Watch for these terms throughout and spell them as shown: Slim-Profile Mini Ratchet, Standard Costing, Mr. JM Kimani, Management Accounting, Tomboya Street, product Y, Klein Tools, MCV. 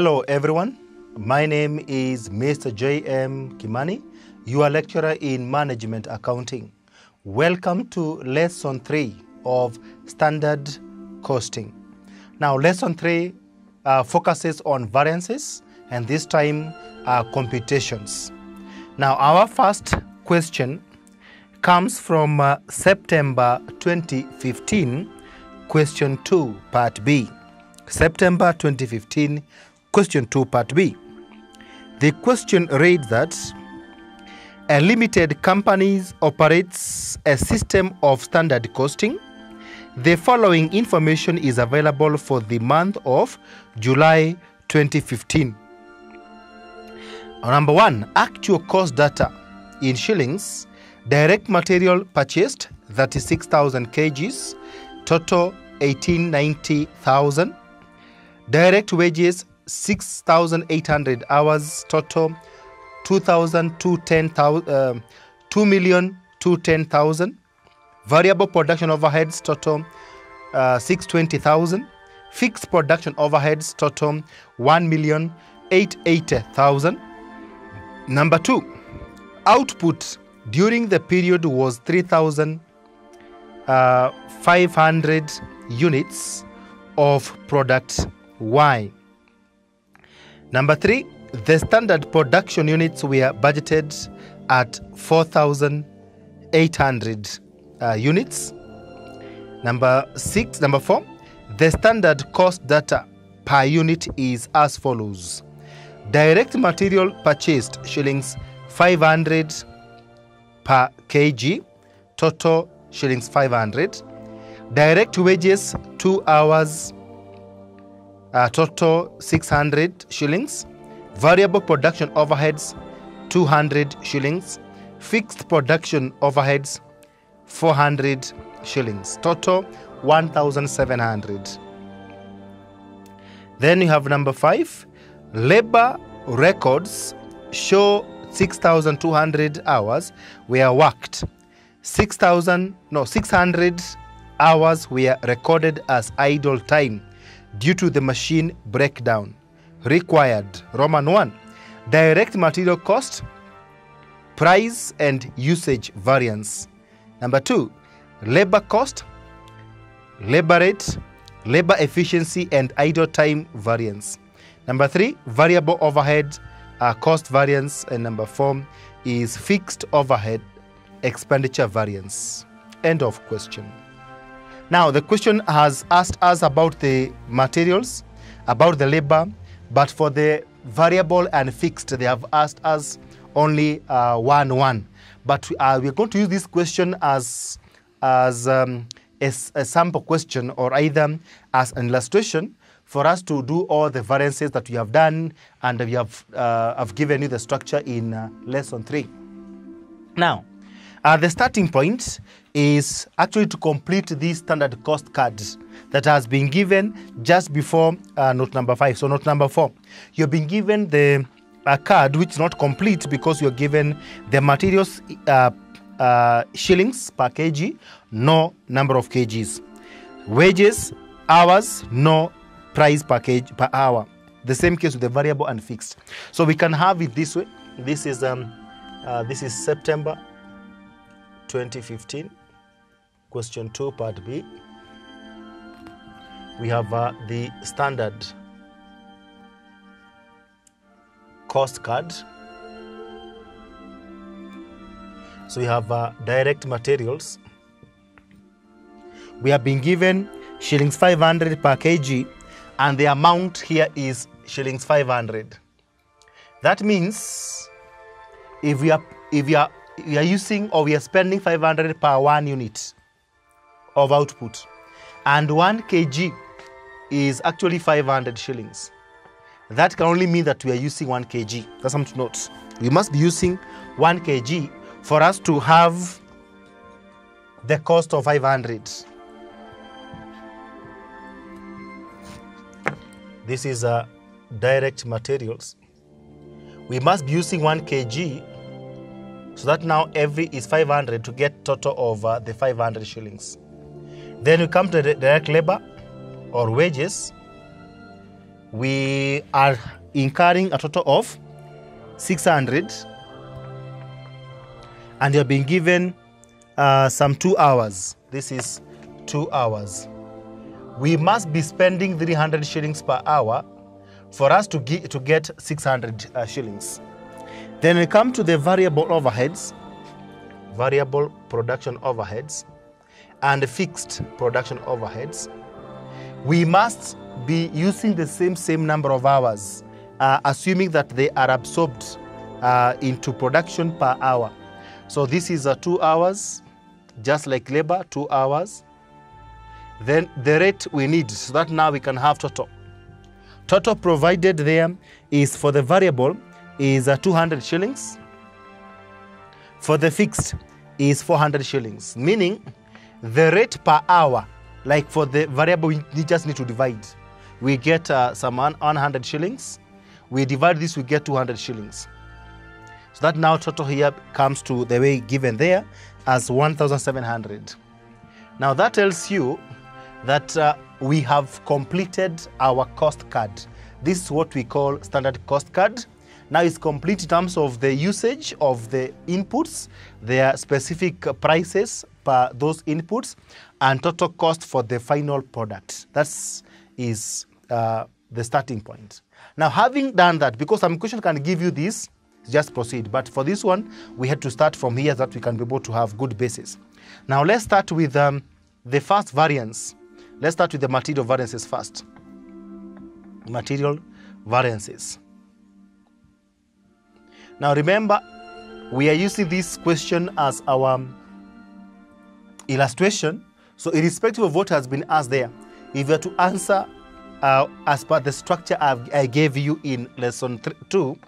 Hello everyone, my name is Mr. JM Kimani, your lecturer in Management Accounting. Welcome to Lesson 3 of Standard Costing. Now Lesson 3 focuses on variances and this time computations. Now our first question comes from September 2015, Question 2, Part B. September 2015, Question 2, Part B. The question reads that a limited company operates a system of standard costing. The following information is available for the month of July 2015. Number 1, actual cost data in shillings. Direct material purchased 36,000 kgs, total 1,890,000. Direct wages 6,800 hours, total 2,210,000. Variable production overheads total 620,000. Fixed production overheads total 1,880,000. Number 2, output during the period was 3,500 units of product Y. Number 3, the standard production units were budgeted at 4,800 units. Number 4, the standard cost data per unit is as follows. Direct material purchased shillings 500 per kg, total shillings 500. Direct wages 2 hours, total 600 shillings. Variable production overheads 200 shillings. Fixed production overheads 400 shillings, total 1,700. Then you have number 5, labor records show 6,200 hours were worked. 600 hours were recorded as idle time due to the machine breakdown. Required Roman 1, direct material cost, price and usage variance. Number 2, labor cost, labor rate, labor efficiency and idle time variance. Number 3, variable overhead cost variance, and number 4 is fixed overhead expenditure variance. End of question. Now the question has asked us about the materials, about the labor, but for the variable and fixed they have asked us only one. But we're going to use this question as a sample question, or either as an illustration for us to do all the variances that we have done, and we have given you the structure in Lesson 3. Now, the starting point is actually to complete this standard cost card that has been given just before note number 5. So note number 4, you're being given the card which is not complete because you're given the materials shillings per kg, no number of kgs. Wages, hours, no price per kg per hour. The same case with the variable and fixed. So we can have it this way. This is September 2015, Question 2, Part B. We have the standard cost card. So we have direct materials. We have been given shillings 500 per kg, and the amount here is shillings 500. That means if we are using, or we are spending 500 per 1 unit of output, and 1 kg is actually 500 shillings, that can only mean that we are using 1 kg. That's something to note. We must be using 1 kg for us to have the cost of 500. This is direct materials. We must be using 1 kg, so that now every is 500 to get total of the 500 shillings. Then we come to direct labor or wages. we are incurring a total of 600, and you are being given some 2 hours. This is 2 hours. We must be spending 300 shillings per hour for us to get 600 shillings. Then we come to the variable overheads, variable production overheads, and fixed production overheads. We must be using the same number of hours, assuming that they are absorbed into production per hour. So this is 2 hours, just like labor, 2 hours. Then the rate we need, so that now we can have total. Total provided there is for the variable is 200 shillings. For the fixed is 400 shillings, meaning the rate per hour, like for the variable, we just need to divide. We get some 100 shillings. We divide this, we get 200 shillings. So that now total here comes to the way given there as 1,700. Now that tells you that we have completed our cost card. This is what we call standard cost card. Now it's complete in terms of the usage of the inputs, their specific prices per those inputs, and total cost for the final product. That is the starting point. Now, having done that, because some question can give you this, just proceed. But for this one, we had to start from here so that we can be able to have good basis. Now, let's start with the first variance. Let's start with the material variances first. Material variances. Now, remember, we are using this question as our illustration. So irrespective of what has been asked there, if you are to answer as per the structure I gave you in lesson 2,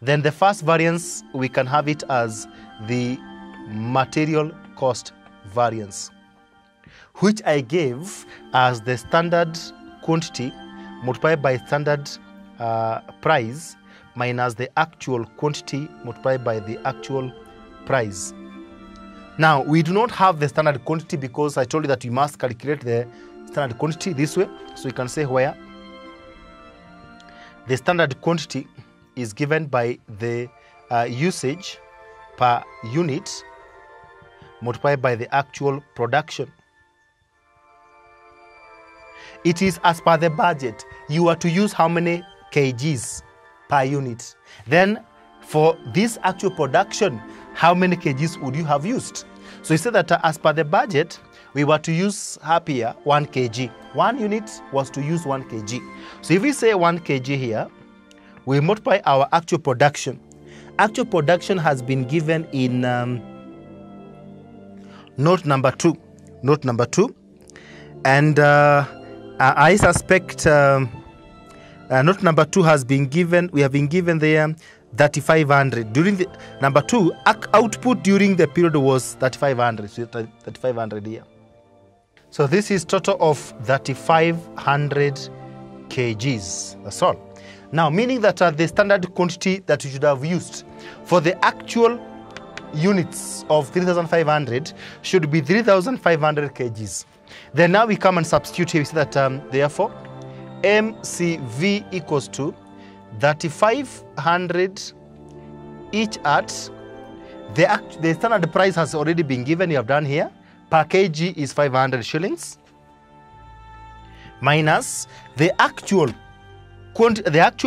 then the first variance, we can have it as the material cost variance, which I gave as the standard quantity multiplied by standard price minus the actual quantity multiplied by the actual price. Now, we do not have the standard quantity because I told you that you must calculate the standard quantity this way. So you can say where the standard quantity is given by the usage per unit multiplied by the actual production. It is as per the budget. You are to use how many kgs per unit. Then for this actual production, how many kgs would you have used? So you said that as per the budget, we were to use up here 1 kg. 1 unit was to use 1 kg. So if we say 1 kg here, we multiply our actual production. Actual production has been given in note number 2. Note number 2. And I suspect note number 2 has been given, we have been given there 3,500. During the number 2 output during the period was 3,500. So 3,500 here. So this is total of 3,500 kgs. That's all. Now, meaning that the standard quantity that you should have used for the actual units of 3,500 should be 3,500 kgs. Then now we come and substitute here. We see that therefore MCV equals to 3,500 each at the standard price has already been given. You have done here per kg is 500 shillings minus the actual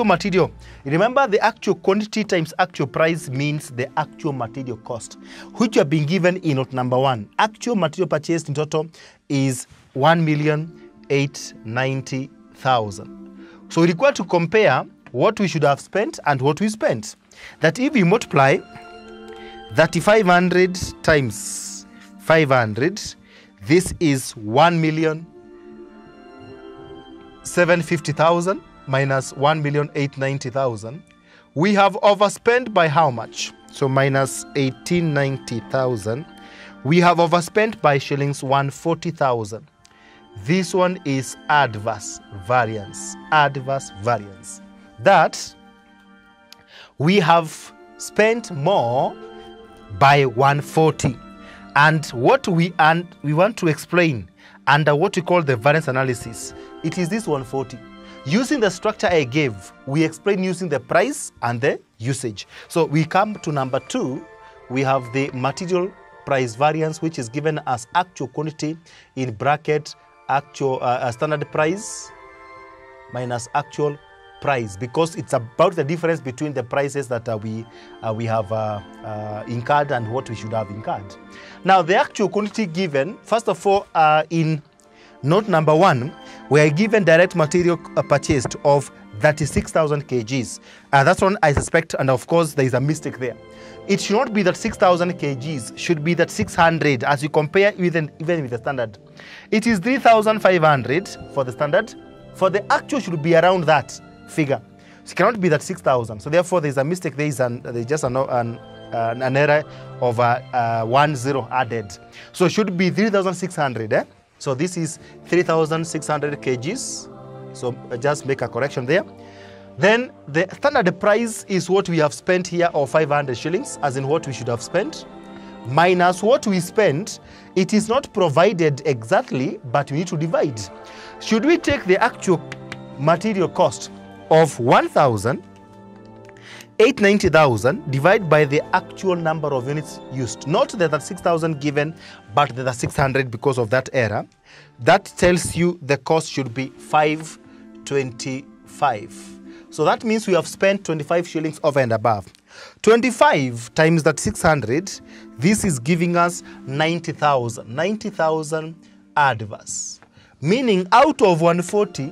material. Remember, the actual quantity times actual price means the actual material cost, which you have been given in note number 1. Actual material purchased in total is 1,890,000. So we require to compare what we should have spent and what we spent. That if we multiply 3,500 times 500, this is 1,750,000 minus 1,890,000. We have overspent by how much? So minus 1,890,000. We have overspent by shillings 140,000. This one is adverse variance. Adverse variance. That we have spent more by 140, and what we want to explain under what we call the variance analysis, it is this 140. Using the structure I gave, we explain using the price and the usage. So we come to number 2, we have the material price variance, which is given as actual quantity in bracket actual standard price minus actual price, because it's about the difference between the prices that we have incurred and what we should have incurred. Now the actual quantity given, first of all, in note number 1, we are given direct material purchased of 36,000 kgs. That's one I suspect, and of course there is a mistake there. It should not be that 6,000 kgs, should be that 600 as you compare even with the standard. It is 3,500 for the standard. For the actual should be around that figure. It cannot be that 6,000. So therefore there is a mistake. There is an error of 10 added. So it should be 3,600. So this is 3,600 kgs. So just make a correction there. Then the standard price is what we have spent here, or 500 shillings, as in what we should have spent, minus what we spent. It is not provided exactly, but we need to divide. Should we take the actual material cost of 1,890,000 divided by the actual number of units used, not the 6,000 given, but the 600 because of that error. That tells you the cost should be 525. So that means we have spent 25 shillings over and above. 25 times that 600, this is giving us 90,000. 90,000 adverse. Meaning out of 140,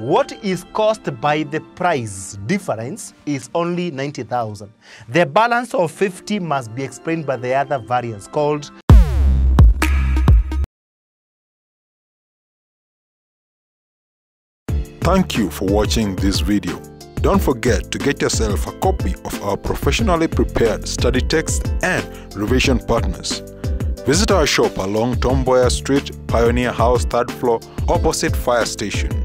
what is caused by the price difference is only 90,000. The balance of 50 must be explained by the other variance called . Thank you for watching this video. Don't forget to get yourself a copy of our professionally prepared study text and revision partners. Visit our shop along Tomboya Street, Pioneer House, 3rd floor, opposite Fire Station.